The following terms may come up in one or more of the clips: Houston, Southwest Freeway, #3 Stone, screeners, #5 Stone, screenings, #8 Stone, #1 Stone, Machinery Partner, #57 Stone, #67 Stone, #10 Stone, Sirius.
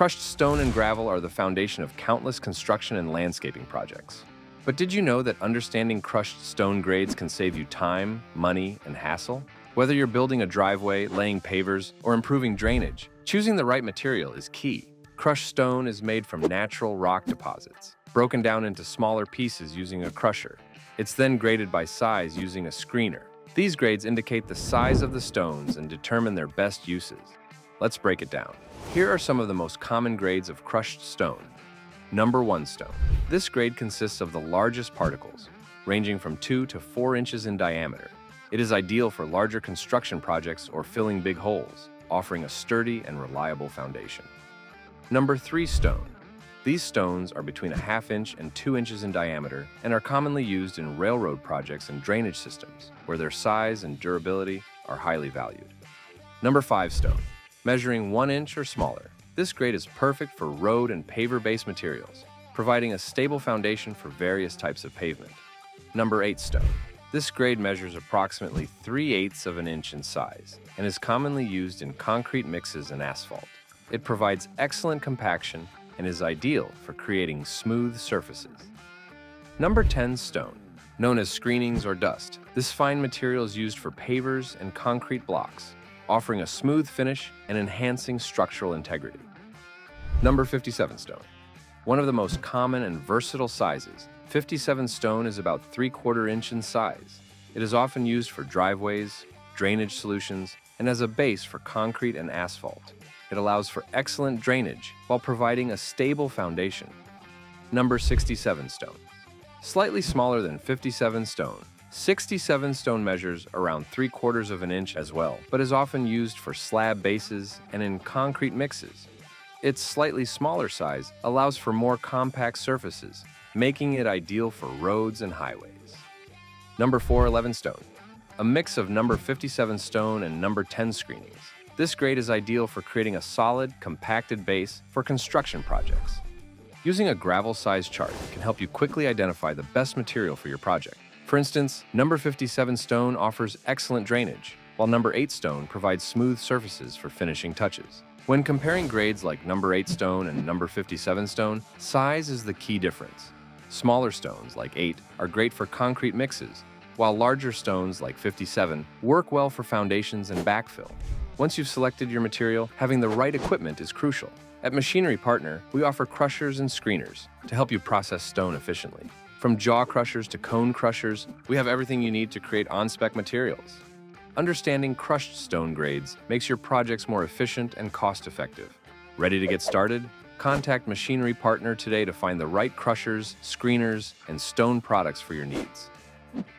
Crushed stone and gravel are the foundation of countless construction and landscaping projects. But did you know that understanding crushed stone grades can save you time, money, and hassle? Whether you're building a driveway, laying pavers, or improving drainage, choosing the right material is key. Crushed stone is made from natural rock deposits, broken down into smaller pieces using a crusher. It's then graded by size using a screener. These grades indicate the size of the stones and determine their best uses. Let's break it down. Here are some of the most common grades of crushed stone. Number 1 stone. This grade consists of the largest particles, ranging from 2 to 4 inches in diameter. It is ideal for larger construction projects or filling big holes, offering a sturdy and reliable foundation. Number 3 stone. These stones are between a half-inch and 2 inches in diameter and are commonly used in railroad projects and drainage systems, where their size and durability are highly valued. Number 5 stone, measuring 1 inch or smaller. This grade is perfect for road and paver-based materials, providing a stable foundation for various types of pavement. Number 8 stone. This grade measures approximately 3/8 of an inch in size and is commonly used in concrete mixes and asphalt. It provides excellent compaction and is ideal for creating smooth surfaces. Number 10 stone, known as screenings or dust. This fine material is used for pavers and concrete blocks, offering a smooth finish and enhancing structural integrity. Number 57 stone, one of the most common and versatile sizes. 57 stone is about 3/4 inch in size. It is often used for driveways, drainage solutions, and as a base for concrete and asphalt. It allows for excellent drainage while providing a stable foundation. Number 67 stone. Slightly smaller than 57 stone, 67 stone measures around 3/4 of an inch as well, but is often used for slab bases and in concrete mixes. Its slightly smaller size allows for more compact surfaces, making it ideal for roads and highways. Number 411 stone. A mix of number 57 stone and number 10 screenings. This grade is ideal for creating a solid, compacted base for construction projects. Using a gravel size chart can help you quickly identify the best material for your project. For instance, number 57 stone offers excellent drainage, while number 8 stone provides smooth surfaces for finishing touches. When comparing grades like number 8 stone and number 57 stone, size is the key difference. Smaller stones, like 8, are great for concrete mixes, while larger stones, like 57, work well for foundations and backfill. Once you've selected your material, having the right equipment is crucial. At Machinery Partner, we offer crushers and screeners to help you process stone efficiently. From jaw crushers to cone crushers, we have everything you need to create on-spec materials. Understanding crushed stone grades makes your projects more efficient and cost-effective. Ready to get started? Contact Machinery Partner today to find the right crushers, screeners, and stone products for your needs.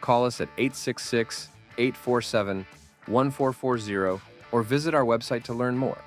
Call us at 866-847-1440 or visit our website to learn more.